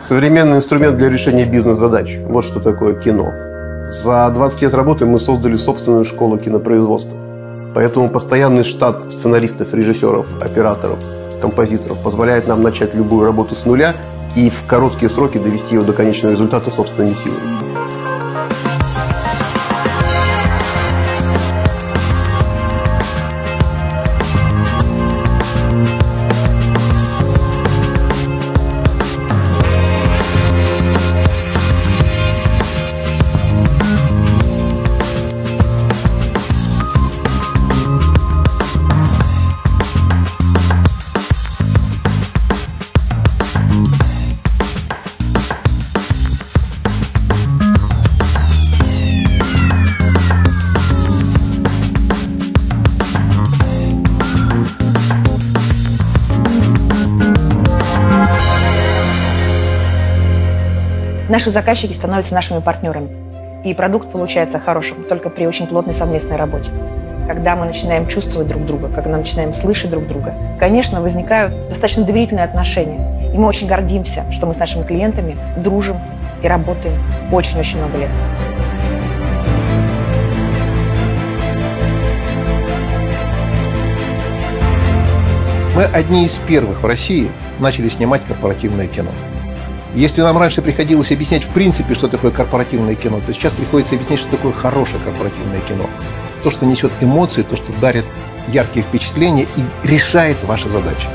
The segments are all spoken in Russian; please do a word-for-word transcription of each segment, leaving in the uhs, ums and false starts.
Современный инструмент для решения бизнес-задач. Вот что такое кино. За двадцать лет работы мы создали собственную школу кинопроизводства. Поэтому постоянный штат сценаристов, режиссеров, операторов, композиторов позволяет нам начать любую работу с нуля и в короткие сроки довести ее до конечного результата собственными силами. Наши заказчики становятся нашими партнерами, и продукт получается хорошим только при очень плотной совместной работе. Когда мы начинаем чувствовать друг друга, когда мы начинаем слышать друг друга, конечно, возникают достаточно доверительные отношения. И мы очень гордимся, что мы с нашими клиентами дружим и работаем очень-очень много лет. Мы одни из первых в России начали снимать корпоративное кино. Если нам раньше приходилось объяснять в принципе, что такое корпоративное кино, то сейчас приходится объяснять, что такое хорошее корпоративное кино. То, что несет эмоции, то, что дарит яркие впечатления и решает ваши задачи.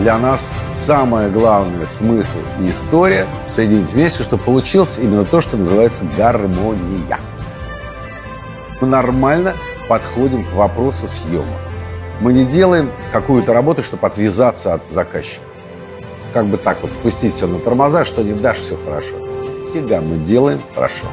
Для нас самое главное – смысл и история соединить вместе, чтобы получилось именно то, что называется гармония. Мы нормально подходим к вопросу съема. Мы не делаем какую-то работу, чтобы отвязаться от заказчика. Как бы так вот спустить все на тормоза, что не дашь – все хорошо. Всегда мы делаем хорошо.